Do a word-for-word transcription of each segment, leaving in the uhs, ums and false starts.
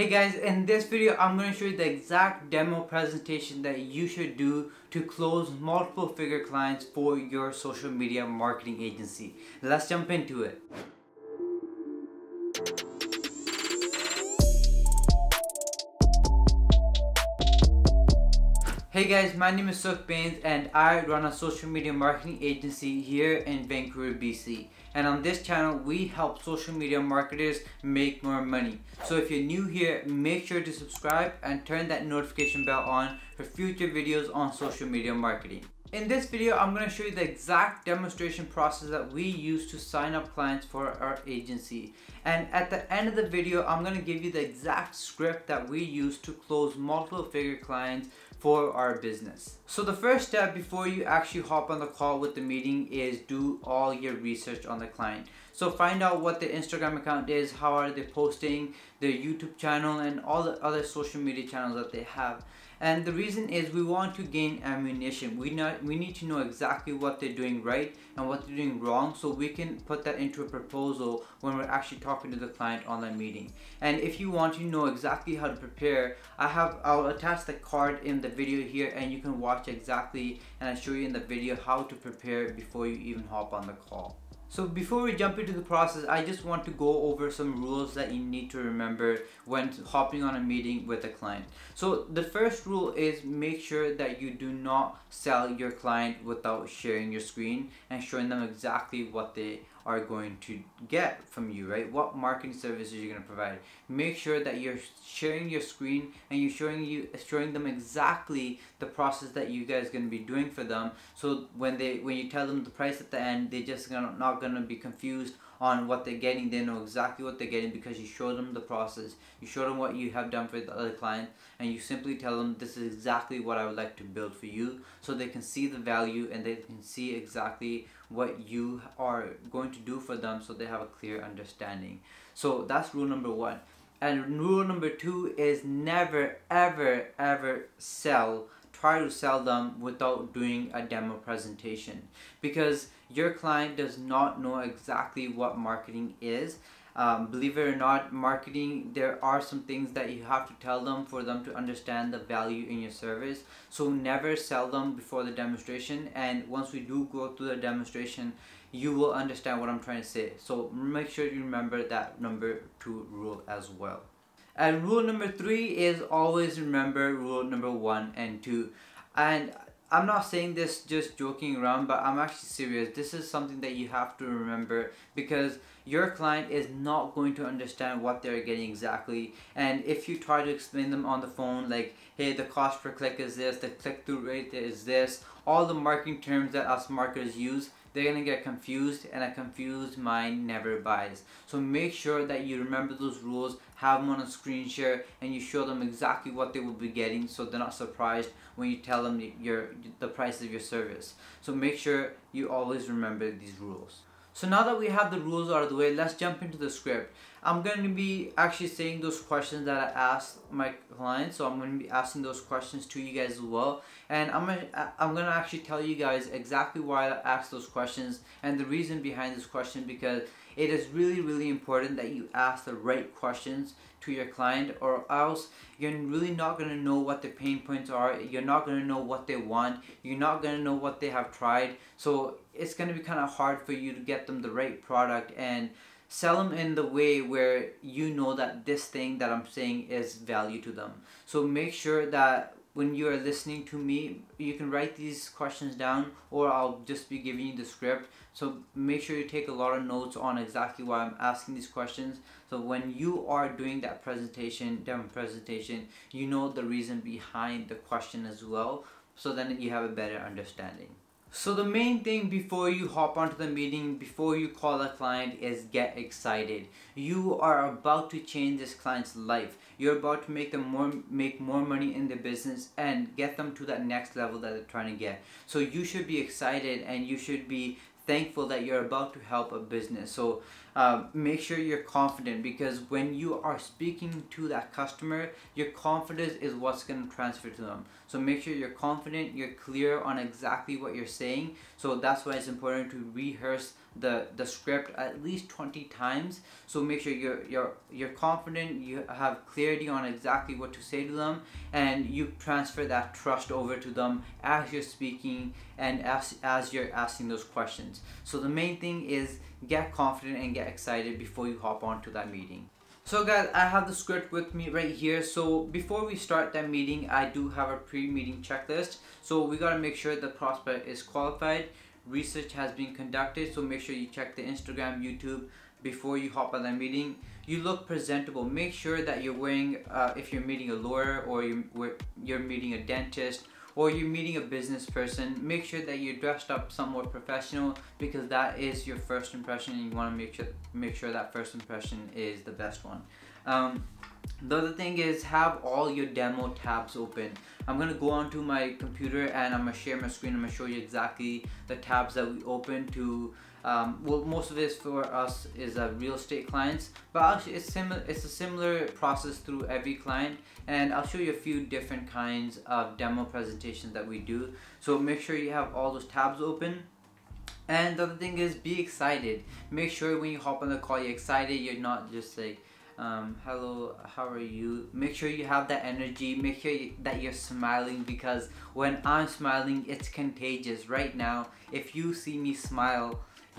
Hey guys, in this video I'm going to show you the exact demo presentation that you should do to close multiple figure clients for your social media marketing agency. Let's jump into it. Hey guys, my name is Sukh Bains and I run a social media marketing agency here in Vancouver, B C. And on this channel, we help social media marketers make more money. So if you're new here, make sure to subscribe and turn that notification bell on for future videos on social media marketing. In this video, I'm going to show you the exact demonstration process that we use to sign up clients for our agency. And at the end of the video, I'm going to give you the exact script that we use to close multiple figure clients for our business. So the first step before you actually hop on the call with the meeting is do all your research on the client. So find out what their Instagram account is, how are they posting, their YouTube channel, and all the other social media channels that they have. And the reason is we want to gain ammunition. We not we need to know exactly what they're doing right and what they're doing wrong, so we can put that into a proposal when we're actually talking to the client on that meeting. And if you want to know exactly how to prepare, I have I'll attach the card in the video here, and you can watch exactly, and I show you in the video how to prepare before you even hop on the call. So before we jump into the process, I just want to go over some rules that you need to remember when hopping on a meeting with a client. So the first rule is make sure that you do not sell your client without sharing your screen and showing them exactly what they are going to get from you, right? What marketing services you're going to provide. Make sure that you're sharing your screen and you're showing you showing them exactly the process that you guys are going to be doing for them. So when they when you tell them the price at the end, they're just gonna, not going to be confused on what they're getting. They know exactly what they're getting because you show them the process, you show them what you have done for the other client, and you simply tell them this is exactly what I would like to build for you, so they can see the value and they can see exactly what you are going to do for them, so they have a clear understanding. So that's rule number one. And rule number two is never ever ever sell try to sell them without doing a demo presentation, because your client does not know exactly what marketing is. Um, believe it or not, marketing, there are some things that you have to tell them for them to understand the value in your service. So never sell them before the demonstration, and once we do go through the demonstration, you will understand what I'm trying to say. So make sure you remember that number two rule as well. And rule number three is always remember rule number one and two. And I'm not saying this just joking around, but I'm actually serious. This is something that you have to remember, because your client is not going to understand what they're getting exactly. And if you try to explain them on the phone, like, hey, the cost per click is this, the click-through rate is this, all the marketing terms that us marketers use, they're going to get confused, and a confused mind never buys. So make sure that you remember those rules, have them on a screen share, and you show them exactly what they will be getting, so they're not surprised when you tell them your, the price of your service. So make sure you always remember these rules. So now that we have the rules out of the way, let's jump into the script. I'm going to be actually saying those questions that I asked my clients, so I'm going to be asking those questions to you guys as well. And I'm going to, I'm going to actually tell you guys exactly why I asked those questions and the reason behind this question, because it is really, really important that you ask the right questions to your client, or else you're really not going to know what their pain points are, you're not going to know what they want, you're not going to know what they have tried. So it's going to be kind of hard for you to get them the right product and sell them in the way where you know that this thing that I'm saying is value to them. So make sure that when you are listening to me, you can write these questions down, or I'll just be giving you the script. So make sure you take a lot of notes on exactly why I'm asking these questions, so when you are doing that presentation, demo presentation, you know the reason behind the question as well, so then you have a better understanding. So the main thing before you hop onto the meeting, before you call a client, is get excited. You are about to change this client's life. You're about to make them more, make more money in their business and get them to that next level that they're trying to get. So you should be excited and you should be thankful that you're about to help a business. So uh, make sure you're confident, because when you are speaking to that customer, your confidence is what's going to transfer to them. So make sure you're confident, you're clear on exactly what you're saying. So that's why it's important to rehearse the the script at least twenty times. So make sure you're you're you're confident, you have clarity on exactly what to say to them, and you transfer that trust over to them as you're speaking and as as you're asking those questions. So the main thing is get confident and get excited before you hop on to that meeting. So guys, I have the script with me right here. So before we start that meeting, I do have a pre-meeting checklist. So we got to make sure the prospect is qualified, research has been conducted, so make sure you check the Instagram, YouTube before you hop on that meeting. You look presentable. Make sure that you're wearing, uh, if you're meeting a lawyer or you're, you're meeting a dentist or you're meeting a business person, make sure that you're dressed up somewhat professional, because that is your first impression and you want to make sure make sure that first impression is the best one. Um, the other thing is have all your demo tabs open. I'm going to go onto my computer and I'm going to share my screen. I'm going to show you exactly the tabs that we open to. Um, well, most of this for us is uh, real estate clients, but actually it's similar. It's a similar process through every client, and I'll show you a few different kinds of demo presentations that we do. So make sure you have all those tabs open. And the other thing is be excited. Make sure when you hop on the call, you're excited. You're not just like, Um, hello, how are you? Make sure you have that energy. Make sure you, that you're smiling, because when I'm smiling, it's contagious. Right now, if you see me smile,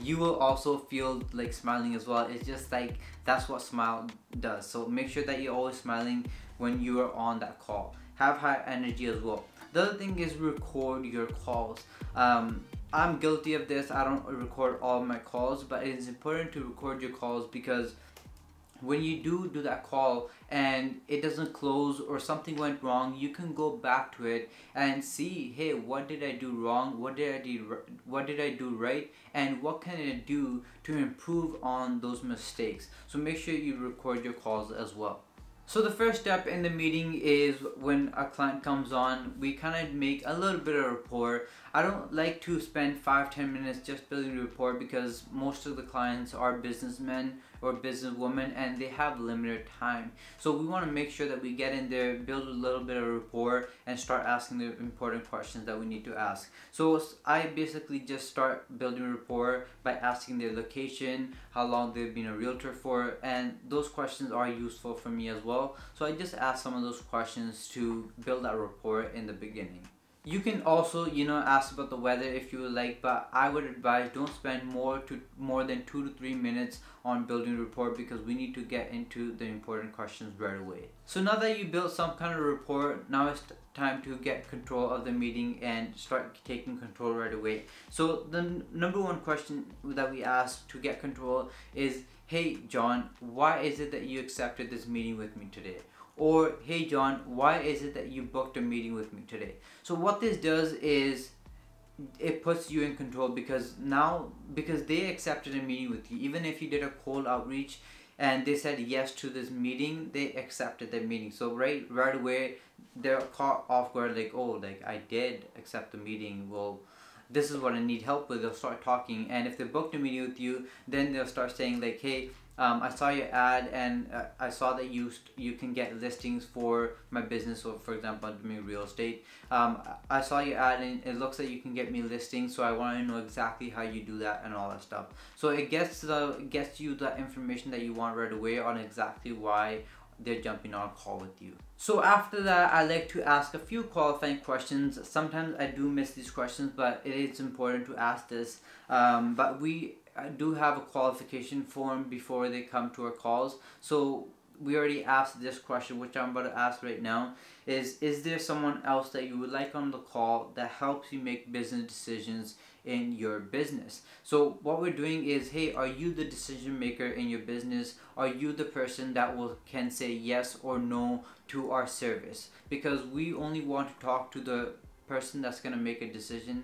you will also feel like smiling as well. It's just like, that's what smile does. So make sure that you're always smiling when you are on that call. Have high energy as well. The other thing is record your calls. Um, I'm guilty of this. I don't record all my calls, but it's important to record your calls, because when you do do that call and it doesn't close or something went wrong, you can go back to it and see, hey, what did I do wrong? What did I do, what did I do right? And what can I do to improve on those mistakes? So make sure you record your calls as well. So the first step in the meeting is when a client comes on, we kind of make a little bit of rapport. I don't like to spend five to ten minutes just building rapport, because most of the clients are businessmen or businesswomen and they have limited time. So we want to make sure that we get in there, build a little bit of rapport, and start asking the important questions that we need to ask. So I basically just start building rapport by asking their location, how long they've been a realtor for, and those questions are useful for me as well. So I just asked some of those questions to build that rapport in the beginning. You can also, you know, ask about the weather if you would like, but I would advise don't spend more to more than two to three minutes on building rapport, because we need to get into the important questions right away. So now that you built some kind of rapport, now it's time to get control of the meeting and start taking control right away. So the number one question that we ask to get control is, hey John, why is it that you accepted this meeting with me today? Or, hey John, why is it that you booked a meeting with me today? So what this does is it puts you in control, because now, because they accepted a meeting with you, even if you did a cold outreach and they said yes to this meeting, they accepted the meeting. So right, right away, they're caught off guard, like, oh, like I did accept the meeting. Well, this is what I need help with. They'll start talking, and if they booked a meeting with you, then they'll start saying like, hey, Um, I saw your ad and uh, I saw that you you can get listings for my business. So for example, I'm doing real estate. Um, I saw your ad and it looks like you can get me listings. So I want to know exactly how you do that and all that stuff. So it gets the gets you the information that you want right away on exactly why they're jumping on a call with you. So after that, I like to ask a few qualifying questions. Sometimes I do miss these questions, but it is important to ask this. Um, but we I do have a qualification form before they come to our calls. So we already asked this question, which I'm about to ask right now, is is there someone else that you would like on the call that helps you make business decisions in your business? So what we're doing is, hey, are you the decision maker in your business? Are you the person that will can say yes or no to our service? Because we only want to talk to the person that's going to make a decision,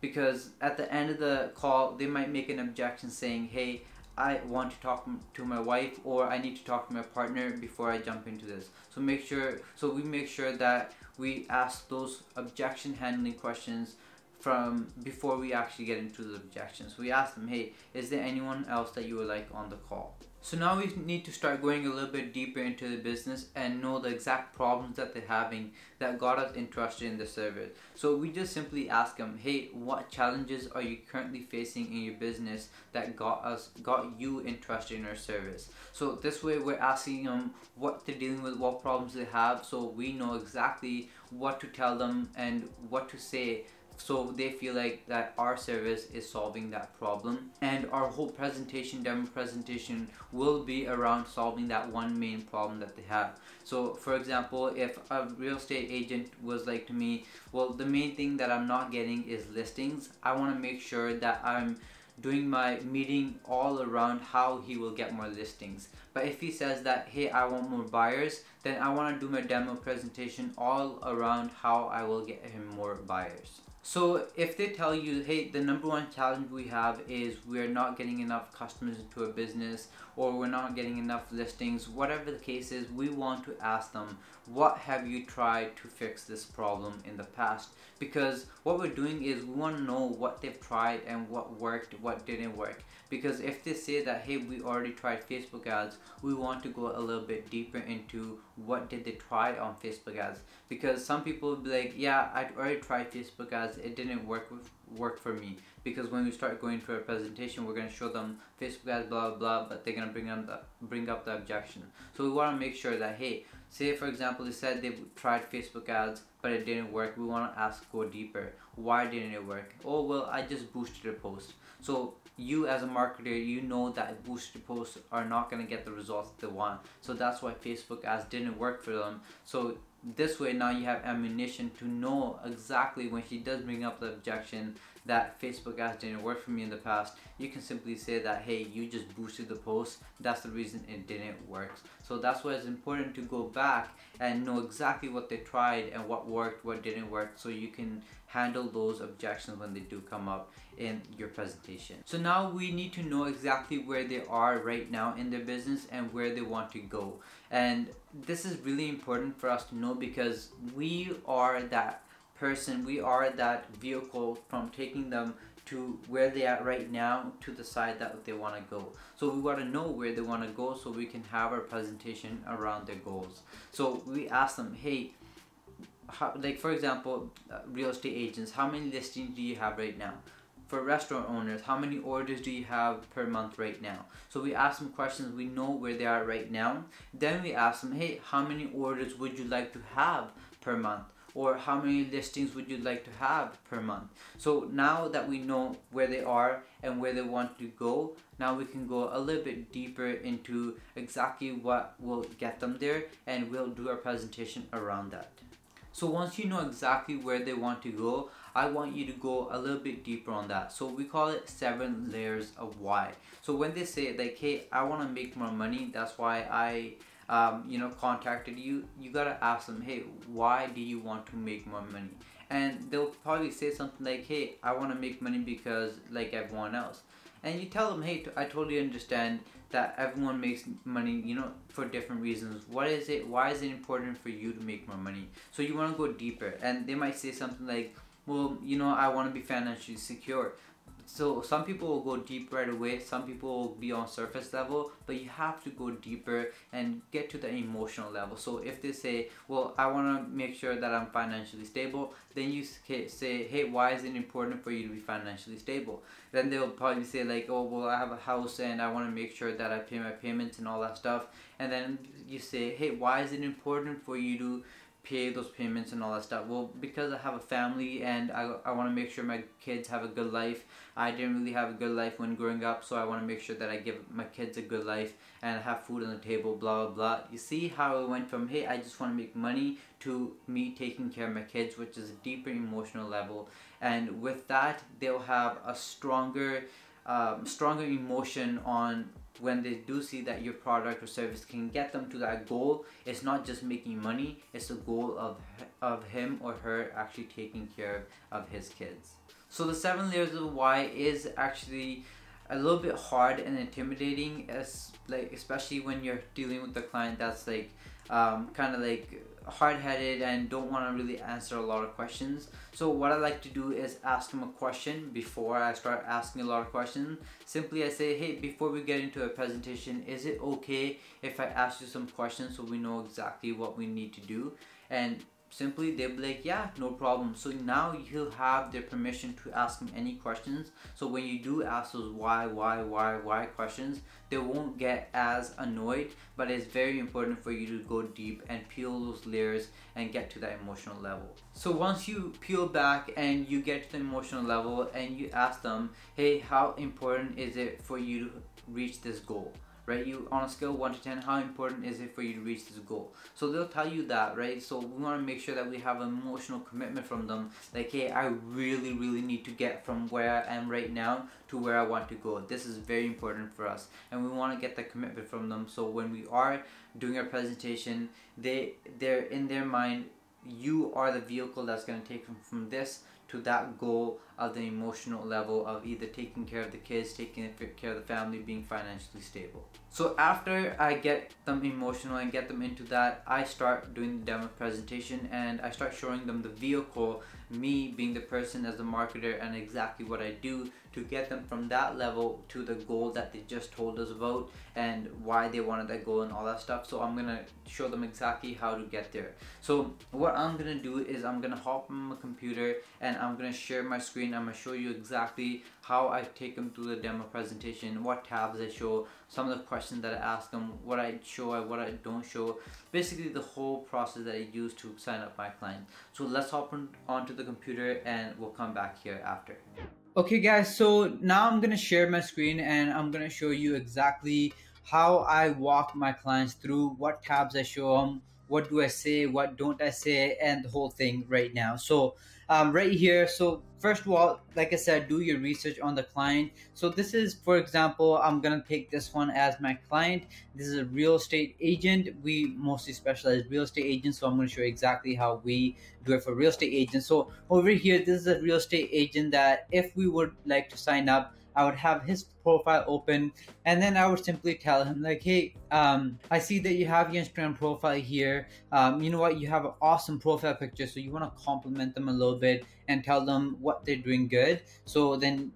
because at the end of the call, they might make an objection saying, hey, I want to talk to my wife, or I need to talk to my partner before I jump into this. So make sure, so we make sure that we ask those objection handling questions from before we actually get into the objections. We ask them, hey, is there anyone else that you would like on the call? So now we need to start going a little bit deeper into the business and know the exact problems that they're having that got us interested in the service. So we just simply ask them, hey, what challenges are you currently facing in your business that got us, got you interested in our service? So this way we're asking them what they're dealing with, what problems they have, so we know exactly what to tell them and what to say, so they feel like that our service is solving that problem. And our whole presentation, demo presentation, will be around solving that one main problem that they have. So for example, if a real estate agent was like to me, well, the main thing that I'm not getting is listings. I want to make sure that I'm doing my meeting all around how he will get more listings. But if he says that, hey, I want more buyers, then I want to do my demo presentation all around how I will get him more buyers. So if they tell you, hey, the number one challenge we have is we're not getting enough customers into a business, or we're not getting enough listings, whatever the case is, we want to ask them, what have you tried to fix this problem in the past? Because what we're doing is we want to know what they've tried and what worked, what didn't work. Because if they say that, hey, we already tried Facebook ads, we want to go a little bit deeper into what did they try on Facebook ads. Because some people will be like, yeah, I already tried Facebook ads, it didn't work with, work for me. Because when we start going through a presentation, we're going to show them Facebook ads, blah, blah, blah, but they're going to bring up the, bring up the objection. So we want to make sure that, hey, say for example, they said they tried Facebook ads, but it didn't work. We want to ask, go deeper. Why didn't it work? Oh, well, I just boosted a post. So you as a marketer, you know that boosted posts are not going to get the results that they want. So that's why Facebook ads didn't work for them. So this way now you have ammunition to know exactly when she does bring up the objection that Facebook ads didn't work for me in the past, you can simply say that, hey, you just boosted the post, that's the reason it didn't work. So that's why it's important to go back and know exactly what they tried and what worked, what didn't work, so you can handle those objections when they do come up in your presentation. So now we need to know exactly where they are right now in their business and where they want to go. And this is really important for us to know, because we are that person, we are that vehicle from taking them to where they are right now to the side that they want to go. So we want to know where they want to go so we can have our presentation around their goals. So we ask them, hey, how, like for example, uh, real estate agents, how many listings do you have right now? For restaurant owners, how many orders do you have per month right now? So we ask them questions, we know where they are right now. Then we ask them, hey, how many orders would you like to have per month? Or how many listings would you like to have per month? So now that we know where they are and where they want to go, now we can go a little bit deeper into exactly what will get them there, and we'll do our presentation around that. So once you know exactly where they want to go, I want you to go a little bit deeper on that. So we call it seven layers of why. So when they say like, hey, I want to make more money, that's why I Um, you know, contacted you, you gotta ask them, hey, why do you want to make more money? And they'll probably say something like, hey, I want to make money because like everyone else. And you tell them, hey, I totally understand that everyone makes money, you know, for different reasons. What is it? Why is it important for you to make more money? So you want to go deeper. And they might say something like, well, you know, I want to be financially secure. So some people will go deep right away, some people will be on surface level, but you have to go deeper and get to the emotional level. So if they say, well, I want to make sure that I'm financially stable, then you say, hey, why is it important for you to be financially stable? Then they'll probably say like, oh, well, I have a house and I want to make sure that I pay my payments and all that stuff. And then you say, hey, why is it important for you to pay those payments and all that stuff? Well, because I have a family and I, I want to make sure my kids have a good life. I didn't really have a good life when growing up, so I want to make sure that I give my kids a good life and have food on the table, blah, blah, blah. You see how it went from, hey, I just want to make money, to me taking care of my kids, which is a deeper emotional level. And with that, they'll have a stronger, um, stronger emotion on when they do see that your product or service can get them to that goal. It's not just making money, it's the goal of, of him or her actually taking care of his kids. So the seven layers of why is actually a little bit hard and intimidating, as like especially when you're dealing with a client that's like um, kind of like hard-headed and don't want to really answer a lot of questions. So what I like to do is ask them a question before I start asking a lot of questions. Simply I say, hey, before we get into a presentation, is it okay if I ask you some questions so we know exactly what we need to do? And simply they'll be like, yeah, no problem. So now you'll have their permission to ask them any questions. So when you do ask those why, why, why, why questions, they won't get as annoyed, but it's very important for you to go deep and peel those layers and get to that emotional level. So once you peel back and you get to the emotional level and you ask them, hey, how important is it for you to reach this goal? Right, you on a scale of one to ten, how important is it for you to reach this goal? So they'll tell you that, right? So we want to make sure that we have an emotional commitment from them, like, hey, I really really need to get from where I am right now to where I want to go. This is very important for us, and we want to get that commitment from them, so when we are doing our presentation, they they're in their mind, you are the vehicle that's going to take them from this to that goal of the emotional level of either taking care of the kids, taking care of the family, being financially stable. So after I get them emotional and get them into that, I start doing the demo presentation and I start showing them the vehicle, me being the person as the marketer, and exactly what I do to get them from that level to the goal that they just told us about and why they wanted that goal and all that stuff. So I'm gonna show them exactly how to get there. So what I'm gonna do is I'm gonna hop on my computer and I'm gonna share my screen. I'm gonna show you exactly how I take them through the demo presentation, what tabs I show, some of the questions that I ask them, what I show and what I don't show, basically the whole process that I use to sign up my clients. So let's hop on, onto the computer and we'll come back here after. Okay guys, so now I'm gonna share my screen and I'm gonna show you exactly how I walk my clients through, what tabs I show them, what do I say, what don't I say, and the whole thing right now. So um, right here, so first of all, like I said, do your research on the client. So this is, for example, I'm gonna take this one as my client. This is a real estate agent. We mostly specialize real estate agents, so I'm gonna show you exactly how we do it for real estate agents. So over here, this is a real estate agent that if we would like to sign up, I would have his profile open and then I would simply tell him like, hey, um, I see that you have your Instagram profile here. Um, you know what? You have an awesome profile picture. So you want to compliment them a little bit and tell them what they're doing good. So then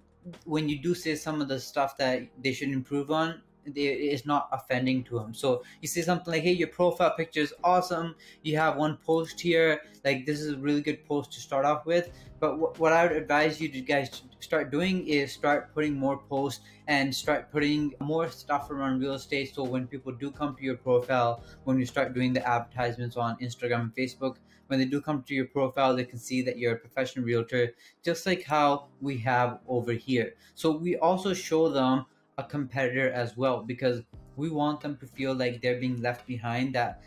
when you do say some of the stuff that they should improve on, it's not offending to him. So you say something like, hey, your profile picture is awesome, you have one post here, like this is a really good post to start off with, but what I would advise you to guys to start doing is start putting more posts and start putting more stuff around real estate, so when people do come to your profile, when you start doing the advertisements on Instagram and Facebook, when they do come to your profile, they can see that you're a professional realtor, just like how we have over here. So we also show them a competitor as well, because we want them to feel like they're being left behind, that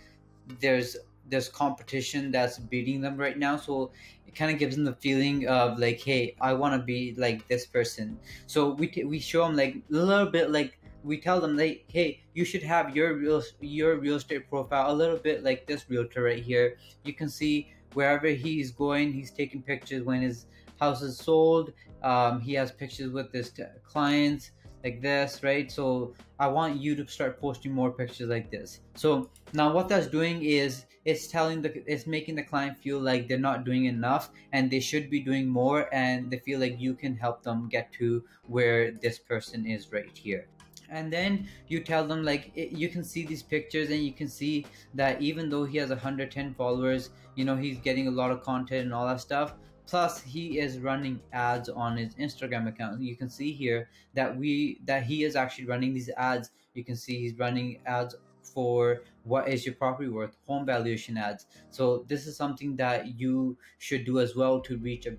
there's there's competition that's beating them right now. So it kind of gives them the feeling of like, hey, I want to be like this person. So we t we show them like a little bit, like we tell them like, hey, you should have your real your real estate profile a little bit like this realtor right here. You can see wherever he's going, he's taking pictures when his house is sold. Um, he has pictures with his clients like this, right? So I want you to start posting more pictures like this. So now what that's doing is it's telling the it's making the client feel like they're not doing enough and they should be doing more, and they feel like you can help them get to where this person is right here. And then you tell them like, it, you can see these pictures and you can see that even though he has one hundred ten followers, you know, he's getting a lot of content and all that stuff. Plus, he is running ads on his Instagram account. You can see here that we that he is actually running these ads. You can see he's running ads for what is your property worth, home valuation ads. So this is something that you should do as well to reach a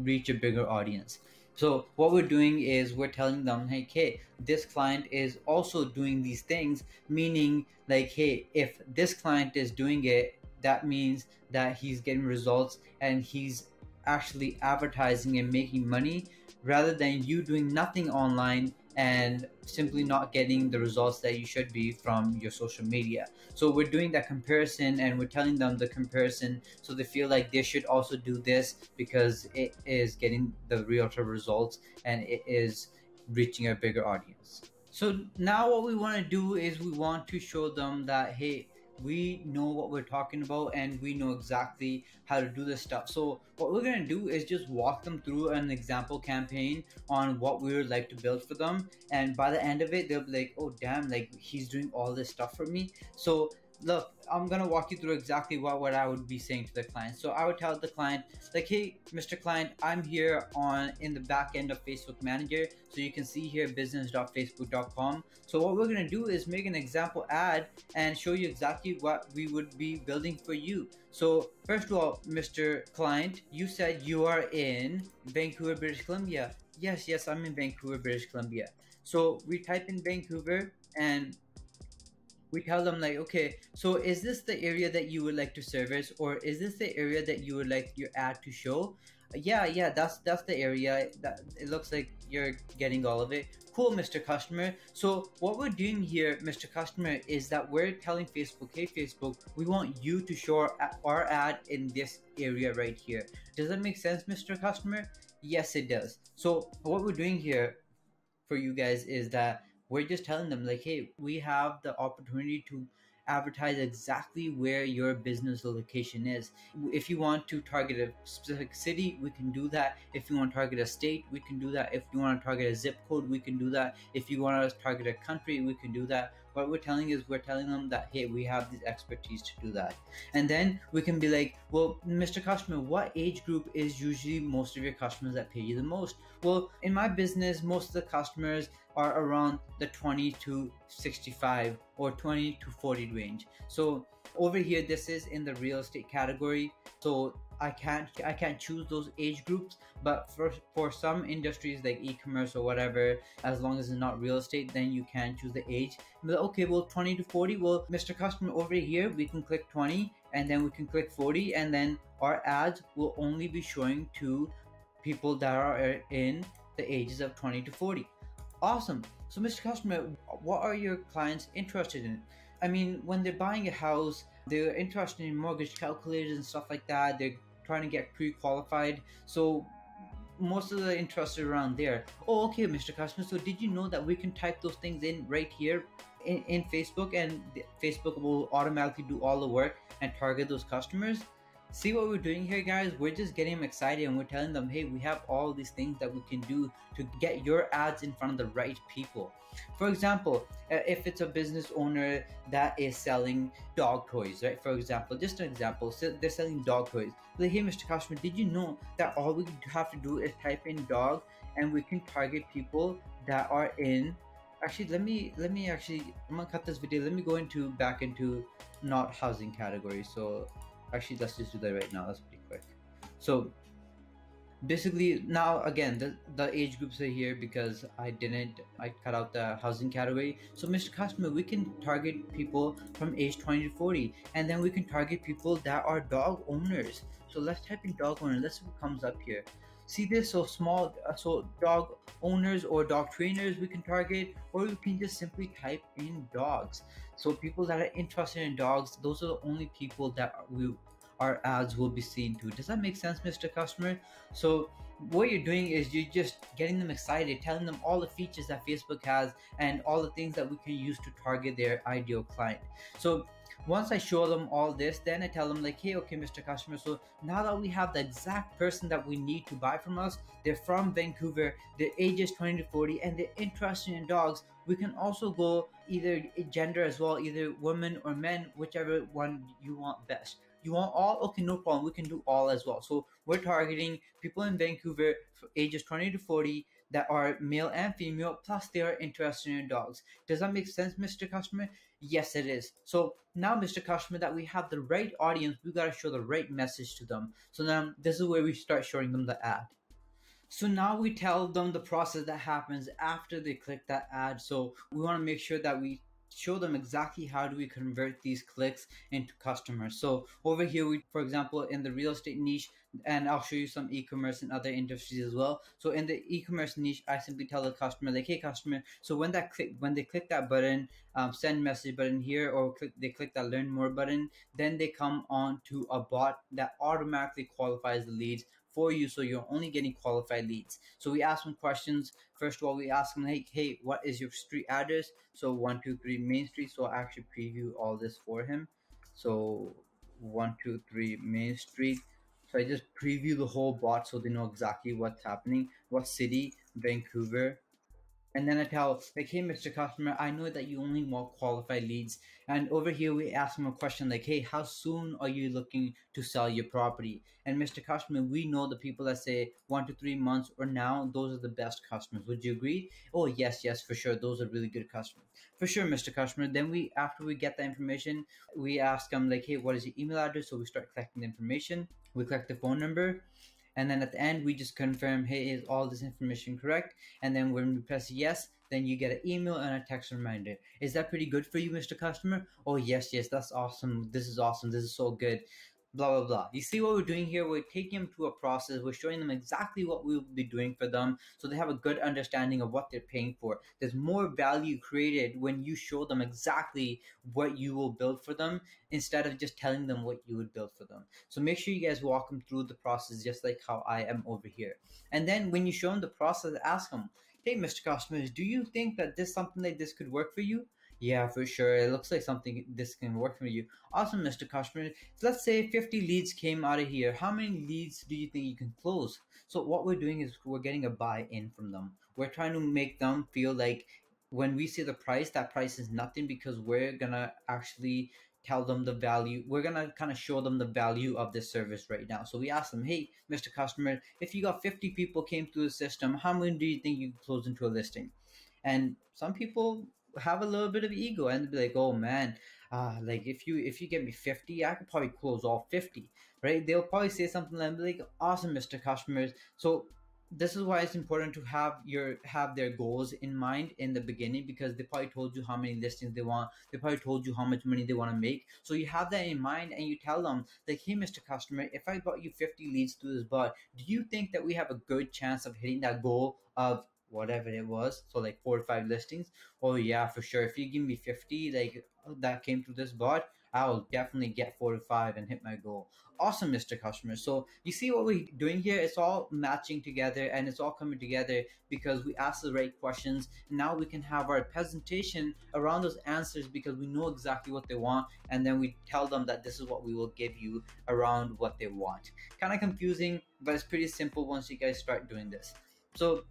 reach a bigger audience. So what we're doing is we're telling them, hey, hey, this client is also doing these things, meaning like, hey, if this client is doing it, that means that he's getting results and he's actually advertising and making money, rather than you doing nothing online and simply not getting the results that you should be from your social media. So we're doing that comparison and we're telling them the comparison, so they feel like they should also do this because it is getting the realtor results and it is reaching a bigger audience. So now what we want to do is we want to show them that, hey, we know what we're talking about and we know exactly how to do this stuff. So what we're going to do is just walk them through an example campaign on what we would like to build for them, and by the end of it they'll be like, oh damn, like he's doing all this stuff for me. So look, I'm going to walk you through exactly what, what I would be saying to the client. So I would tell the client like, hey, Mister Client, I'm here on in the back end of Facebook Manager. So you can see here business dot facebook dot com. So what we're going to do is make an example ad and show you exactly what we would be building for you. So first of all, Mister Client, you said you are in Vancouver, British Columbia. Yes, yes, I'm in Vancouver, British Columbia. So we type in Vancouver and we tell them like, okay, so is this the area that you would like to service, or is this the area that you would like your ad to show? Yeah, yeah, that's that's the area. That it looks like you're getting all of it. Cool, Mister Customer. So what we're doing here, Mister Customer, is that we're telling Facebook, hey Facebook, we want you to show our ad in this area right here. Does that make sense, Mister Customer? Yes, it does. So what we're doing here for you guys is that we're just telling them like, hey, we have the opportunity to advertise exactly where your business location is. If you want to target a specific city, we can do that. If you want to target a state, we can do that. If you want to target a zip code, we can do that. If you want to target a country, we can do that. What we're telling is we're telling them that, hey, we have this expertise to do that. And then we can be like, well, Mister Customer, what age group is usually most of your customers that pay you the most? Well, in my business, most of the customers are around the twenty to sixty-five or twenty to forty range. So over here, this is in the real estate category. So I can't I can't choose those age groups, but for for some industries like e-commerce or whatever, as long as it's not real estate, then you can choose the age. But okay, well, twenty to forty. Well, Mister Customer, over here we can click twenty, and then we can click forty, and then our ads will only be showing to people that are in the ages of twenty to forty. Awesome. So Mister Customer, what are your clients interested in? I mean, when they're buying a house, they're interested in mortgage calculators and stuff like that. They're trying to get pre-qualified. So most of the interest is around there. Oh, okay, Mister Customer. So did you know that we can type those things in right here in, in Facebook, and Facebook will automatically do all the work and target those customers? See what we're doing here, guys? We're just getting them excited, and we're telling them, hey, we have all these things that we can do to get your ads in front of the right people. For example, if it's a business owner that is selling dog toys, right? For example, just an example, so they're selling dog toys. Like, hey, Mister Customer, did you know that all we have to do is type in dog and we can target people that are in... Actually, let me, let me actually, I'm gonna cut this video. Let me go into back into not housing category. So... actually, let's just do that right now. That's pretty quick. So basically now, again, the, the age groups are here because I didn't, I cut out the housing category. So Mister Customer, we can target people from age twenty to forty, and then we can target people that are dog owners. So let's type in dog owner. Let's see what comes up here. See this? So small, so dog owners or dog trainers we can target, or you can just simply type in dogs. So people that are interested in dogs, those are the only people that we, our ads will be seen to. Does that make sense, Mister Customer? So what you're doing is you're just getting them excited, telling them all the features that Facebook has and all the things that we can use to target their ideal client. So once I show them all this, then I tell them like, hey, okay, Mister Customer, so now that we have the exact person that we need to buy from us, they're from Vancouver, their age is twenty to forty, and they're interested in dogs, we can also go either gender as well, either women or men, whichever one you want best. You want all? Okay, no problem. We can do all as well. So we're targeting people in Vancouver for ages twenty to forty that are male and female, plus they are interested in dogs. Does that make sense, Mister Customer? Yes, it is. So now, Mister Customer, that we have the right audience, we got to show the right message to them. So now this is where we start showing them the ad. So now we tell them the process that happens after they click that ad. So we want to make sure that we show them exactly how do we convert these clicks into customers. So over here, we, for example, in the real estate niche, and I'll show you some e-commerce and other industries as well. So in the e-commerce niche, I simply tell the customer like, hey customer, so when that click, when they click that button, um, send message button here, or click, they click that learn more button, then they come on to a bot that automatically qualifies the leads for you. So you're only getting qualified leads. So we ask them questions. First of all, we ask them like, hey, what is your street address? So one two three Main Street. So I actually preview all this for him. So one two three, Main Street. So I just preview the whole bot so they know exactly what's happening, what city, Vancouver. And then I tell, like, hey, Mister Customer, I know that you only want qualified leads. And over here, we ask them a question like, hey, how soon are you looking to sell your property? And Mister Customer, we know the people that say one to three months or now, those are the best customers. Would you agree? Oh, yes, yes, for sure. Those are really good customers. For sure, Mister Customer. Then we, after we get the information, we ask them like, hey, what is your email address? So we start collecting the information. We collect the phone number. And then at the end, we just confirm, hey, is all this information correct? And then when we press yes, then you get an email and a text reminder. Is that pretty good for you, Mister Customer? Oh, yes, yes, that's awesome. This is awesome. This is so good. Blah, blah, blah. You see what we're doing here? We're taking them through a process. We're showing them exactly what we'll be doing for them so they have a good understanding of what they're paying for. There's more value created when you show them exactly what you will build for them instead of just telling them what you would build for them. So make sure you guys walk them through the process just like how I am over here. And then when you show them the process, ask them, hey, Mister Customers, do you think that this something like this could work for you? Yeah, for sure. It looks like something this can work for you. Awesome, Mister Customer. So let's say fifty leads came out of here. How many leads do you think you can close? So what we're doing is we're getting a buy-in from them. We're trying to make them feel like when we say the price, that price is nothing because we're going to actually tell them the value. We're going to kind of show them the value of this service right now. So we ask them, hey, Mister Customer, if you got fifty people came through the system, how many do you think you can close into a listing? And some people have a little bit of ego and be like, oh man, uh, like if you if you get me fifty, I could probably close all fifty, right? They'll probably say something like, awesome, Mister Customers. So this is why it's important to have your have their goals in mind in the beginning, because they probably told you how many listings they want. They probably told you how much money they want to make. So you have that in mind and you tell them like, hey, Mister Customer, if I bought you fifty leads through this bot, do you think that we have a good chance of hitting that goal of whatever it was? So like four or five listings. Oh yeah, for sure. If you give me fifty like that came through this bot, I'll definitely get four to five and hit my goal. Awesome, Mister Customer. So you see what we're doing here? It's all matching together and it's all coming together because we asked the right questions. Now we can have our presentation around those answers because we know exactly what they want. And then we tell them that this is what we will give you around what they want. Kind of confusing, but it's pretty simple once you guys start doing this. So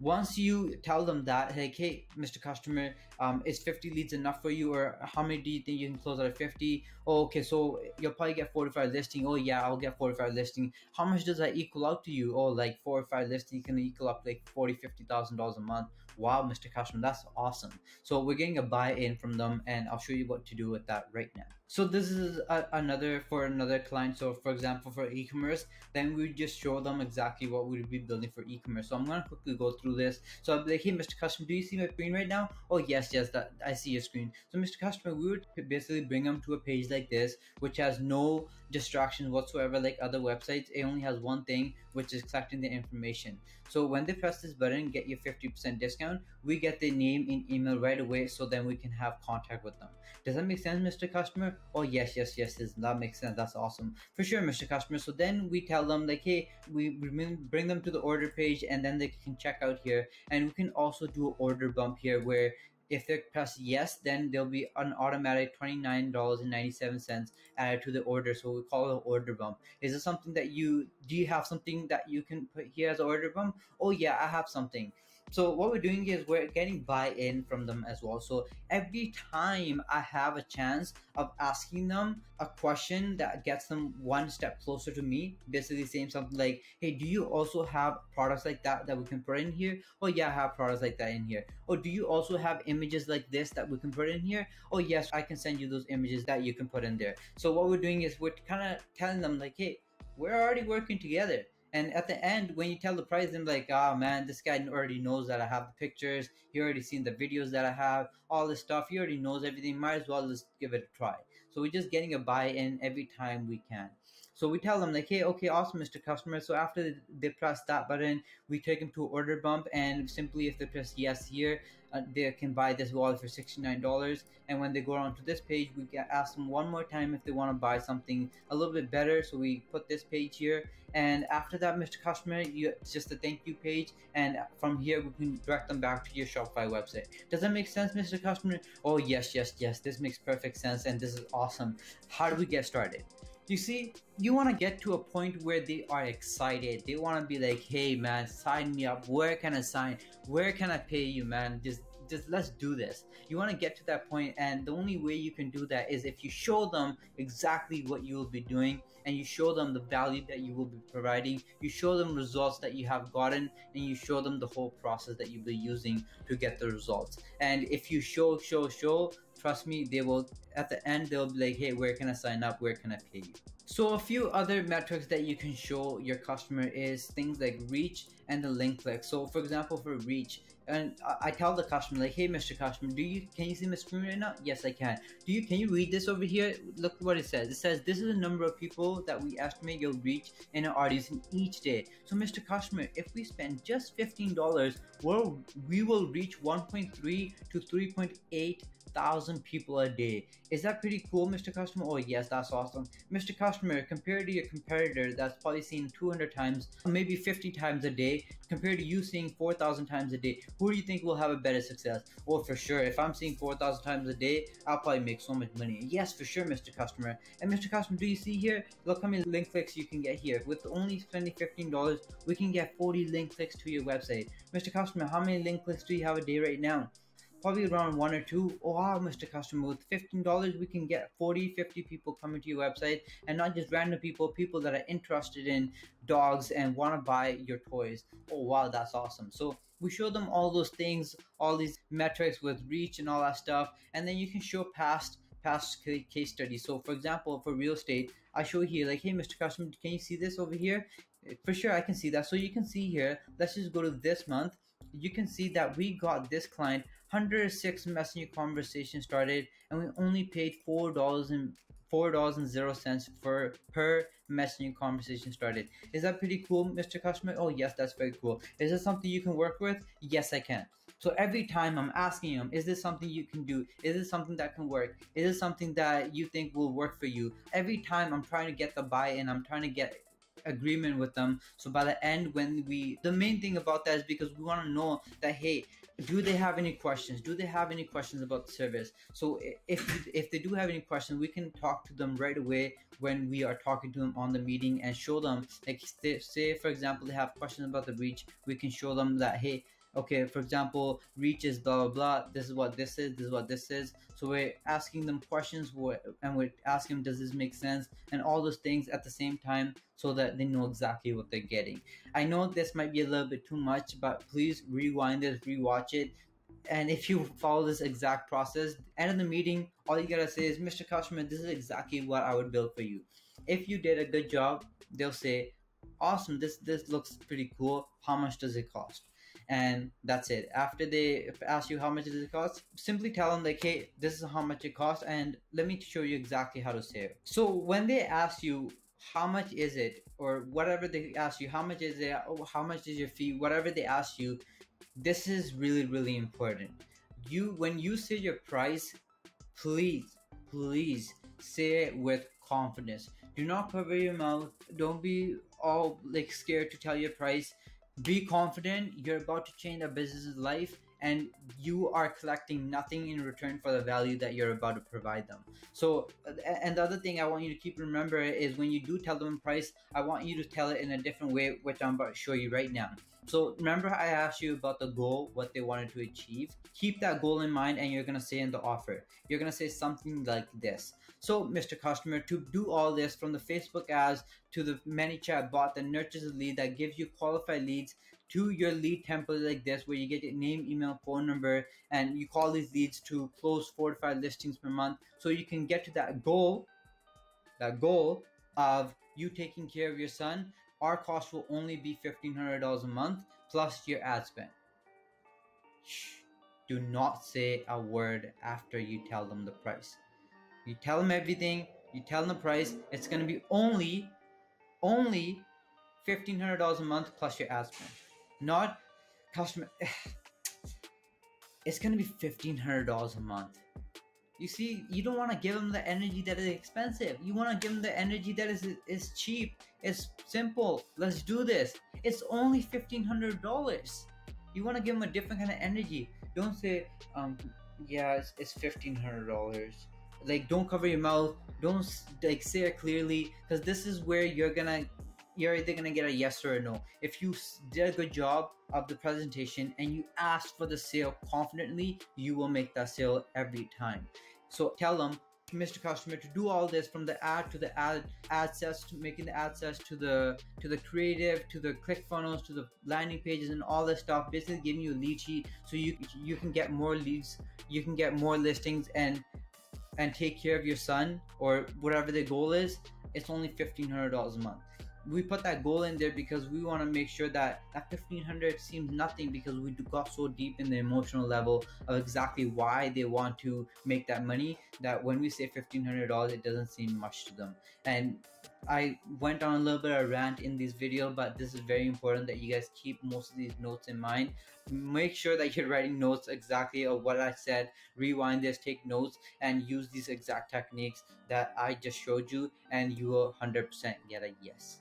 once you tell them that, like, hey, Mister Customer, um, is fifty leads enough for you? Or how many do you think you can close out of fifty? Oh, okay, so you'll probably get forty-five listing. Oh yeah, I'll get forty-five listing. How much does that equal out to you? Oh, like four or five listing can equal up like forty, fifty thousand dollars a month. Wow, Mister Customer, that's awesome. So we're getting a buy-in from them and I'll show you what to do with that right now. So this is a, another for another client. So for example, for e-commerce, then we just show them exactly what we would be building for e-commerce. So I'm gonna quickly go through this. So I'll be like, hey, Mister Customer, do you see my screen right now? Oh yes, yes, that I see your screen. So Mister Customer, we would basically bring them to a page like this, which has no distractions whatsoever like other websites. It only has one thing, which is collecting the information. So when they press this button, get your fifty percent discount, we get their name and email right away. So then we can have contact with them. Does that make sense, Mister Customer? Oh yes, yes, yes, yes, that makes sense. That's awesome. For sure, Mister Customer. So then we tell them like, hey, we bring them to the order page and then they can check out here. And we can also do an order bump here where if they press yes, then there'll be an automatic twenty-nine dollars and ninety-seven cents added to the order. So we call it an order bump. Is this something that you, do you have something that you can put here as an order bump? Oh yeah, I have something. So what we're doing is we're getting buy-in from them as well. So every time I have a chance of asking them a question that gets them one step closer to me, basically saying something like, hey, do you also have products like that that we can put in here? Oh yeah, I have products like that in here. Oh, do you also have images like this that we can put in here? Oh yes, I can send you those images that you can put in there. So what we're doing is we're kind of telling them like, hey, we're already working together. And at the end, when you tell the price, I'm like, oh man, this guy already knows that I have the pictures. He already seen the videos that I have, all this stuff. He already knows everything. Might as well just give it a try. So we're just getting a buy-in every time we can. So we tell them like, hey, okay, awesome, Mister Customer. So after they press that button, we take them to order bump. And simply if they press yes here, uh, they can buy this wall for sixty-nine dollars. And when they go onto this page, we can ask them one more time if they want to buy something a little bit better. So we put this page here, and after that, Mister Customer, you just a thank you page, and from here we can direct them back to your Shopify website. Does that make sense, Mister Customer? Oh yes, yes, yes, this makes perfect sense, and this is awesome. How do we get started? You see, you want to get to a point where they are excited. They want to be like, hey man, sign me up. Where can I sign? Where can I pay you, man? Just just let's do this. You want to get to that point, and the only way you can do that is if you show them exactly what you will be doing, and you show them the value that you will be providing, you show them results that you have gotten, and you show them the whole process that you'll be using to get the results. And if you show, show, show, trust me, they will, at the end, they'll be like, hey, where can I sign up? Where can I pay you? So a few other metrics that you can show your customer is things like reach and the link click. So for example, for reach, and I tell the customer like, hey, Mister Customer, do you can you see my screen right now? Yes, I can. Do you can you read this over here? Look what it says. It says this is the number of people that we estimate you'll reach in our audience in each day. So Mister Customer, if we spend just fifteen dollars, we'll, we will reach one point three to three point eight thousand people a day. Is that pretty cool, Mister Customer? Oh yes, that's awesome. Mister Customer, compared to your competitor that's probably seen two hundred times, maybe fifty times a day, compared to you seeing four thousand times a day, who do you think will have a better success? Well, for sure, if I'm seeing four thousand times a day, I'll probably make so much money. Yes, for sure, Mister Customer. And Mister Customer, do you see here? Look how many link clicks you can get here. With only spending fifteen dollars, we can get forty link clicks to your website. Mister Customer, how many link clicks do you have a day right now? Probably around one or two. Oh wow, Mister Customer, with fifteen dollars we can get forty, fifty people coming to your website, and not just random people, people that are interested in dogs and want to buy your toys. Oh wow, that's awesome. So we show them all those things, all these metrics with reach and all that stuff, and then you can show past past case studies. So for example, for real estate, I show here like, hey, Mister Customer, can you see this over here? For sure, I can see that. So you can see here, let's just go to this month. You can see that we got this client one hundred six messenger conversations started, and we only paid four dollars and four dollars and zero cents for per messenger conversation started. Is that pretty cool, Mister Customer? Oh yes, that's very cool. Is this something you can work with? Yes, I can. So every time I'm asking them, is this something you can do? Is this something that can work? Is this something that you think will work for you? Every time I'm trying to get the buy-in, I'm trying to get agreement with them. So by the end, when we the main thing about that is because we want to know that, hey, do they have any questions? Do they have any questions about the service? So if if they do have any questions, we can talk to them right away when we are talking to them on the meeting, and show them, like, say for example they have questions about the reach, we can show them that, hey, okay, for example, reach is blah, blah, blah. This is what this is. This is what this is. So we're asking them questions, and we're asking them, does this make sense? And all those things at the same time, so that they know exactly what they're getting. I know this might be a little bit too much, but please rewind this, rewatch it. And if you follow this exact process, end of the meeting, all you gotta say is, Mister Customer, this is exactly what I would build for you. If you did a good job, they'll say, awesome, this, this looks pretty cool. How much does it cost? And that's it. After they ask you how much does it cost, simply tell them like, hey, this is how much it costs, and let me show you exactly how to save. So when they ask you how much is it, or whatever they ask you, how much is it, oh, how much is your fee, whatever they ask you, this is really, really important. You, when you say your price, please, please say it with confidence. Do not cover your mouth. Don't be all like scared to tell your price. Be confident. You're about to change a business's life, and you are collecting nothing in return for the value that you're about to provide them. So, and the other thing I want you to keep remember is when you do tell them price, I want you to tell it in a different way, which I'm about to show you right now. So remember, I asked you about the goal, what they wanted to achieve. Keep that goal in mind, and you're going to say in the offer, you're going to say something like this. So Mister Customer, to do all this, from the Facebook ads to the ManyChat bot that nurtures a lead, that gives you qualified leads, to your lead template like this, where you get your name, email, phone number, and you call these leads to close four to five listings per month, so you can get to that goal, that goal of you taking care of your son. Our cost will only be fifteen hundred dollars a month plus your ad spend. Shh. Do not say a word after you tell them the price. You tell them everything, you tell them the price, it's going to be only, only fifteen hundred dollars a month plus your ad spend. Not customer. it's going to be fifteen hundred dollars a month. You see, you don't want to give them the energy that is expensive. You want to give them the energy that is, is cheap. It's simple. Let's do this. It's only fifteen hundred dollars. You want to give them a different kind of energy. Don't say, um, yeah, it's, it's fifteen hundred dollars. Like, don't cover your mouth. Don't like say it clearly, because this is where you're gonna, you're either gonna get a yes or a no. If you did a good job of the presentation and you asked for the sale confidently, you will make that sale every time. So tell them, Mister Customer, to do all this, from the ad to the ad ad sets, to making the ad sets, to the to the creative, to the ClickFunnels, to the landing pages, and all this stuff. Basically, giving you a lead sheet so you you can get more leads, you can get more listings, and and take care of your son or whatever the goal is. It's only fifteen hundred dollars a month. We put that goal in there because we want to make sure that that fifteen hundred dollars seems nothing, because we got so deep in the emotional level of exactly why they want to make that money, that when we say fifteen hundred dollars, it doesn't seem much to them. And I went on a little bit of a rant in this video, but this is very important that you guys keep most of these notes in mind. Make sure that you're writing notes exactly of what I said. Rewind this, take notes, and use these exact techniques that I just showed you, and you will one hundred percent get a yes.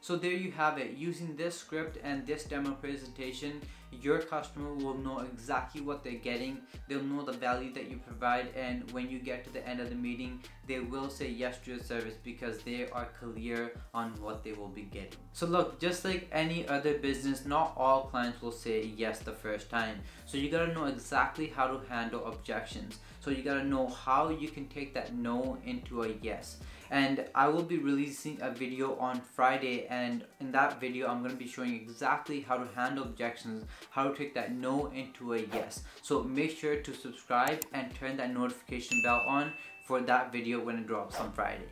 So there you have it. Using this script and this demo presentation, your customer will know exactly what they're getting. They'll know the value that you provide, and when you get to the end of the meeting, they will say yes to your service because they are clear on what they will be getting. So look, just like any other business, not all clients will say yes the first time. So you gotta know exactly how to handle objections. So you gotta know how you can take that no into a yes. And I will be releasing a video on Friday, and in that video I'm going to be showing exactly how to handle objections, how to take that no into a yes. So make sure to subscribe and turn that notification bell on for that video when it drops on Friday.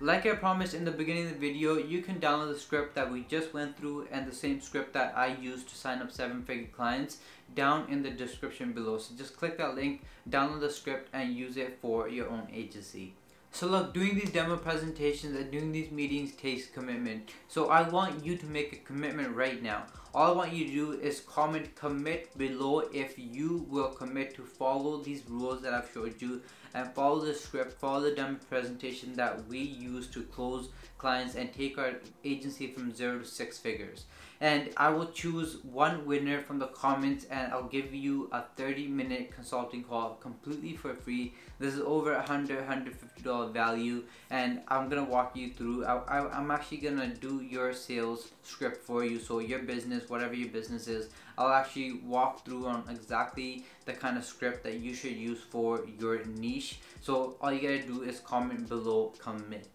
Like I promised in the beginning of the video, you can download the script that we just went through and the same script that I used to sign up seven-figure clients down in the description below. So just click that link, download the script, and use it for your own agency. So look, doing these demo presentations and doing these meetings takes commitment. So I want you to make a commitment right now. All I want you to do is comment commit below if you will commit to follow these rules that I've showed you, and follow the script, follow the demo presentation that we use to close clients and take our agency from zero to six figures. And I will choose one winner from the comments, and I'll give you a thirty minute consulting call completely for free. This is over one hundred, one hundred fifty dollars value, and I'm gonna walk you through. I, I, I'm actually gonna do your sales script for you. So your business, whatever your business is, I'll actually walk through on exactly the kind of script that you should use for your niche. So all you gotta do is comment below commit.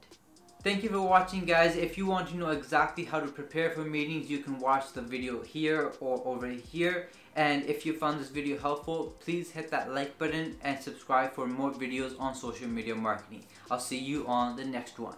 Thank you for watching, guys. If you want to know exactly how to prepare for meetings, you can watch the video here or over here. And if you found this video helpful, please hit that like button and subscribe for more videos on social media marketing. I'll see you on the next one.